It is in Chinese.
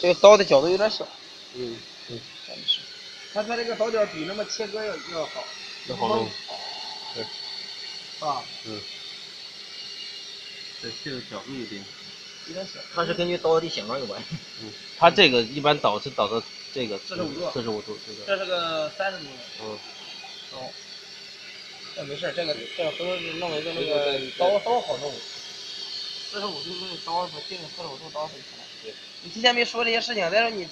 这个刀的角度有点小，感觉是。它这个刀角比那么切割要好，要好弄，对，啊，对，这个角度有点小。它是根据刀的形状有关，它这个一般倒是倒到这个45度，45度这个。这是个30度。哦，那没事，这个回头弄一个那个刀好弄。45度那刀，定45度刀很难。你提前没说这些事情，再说你。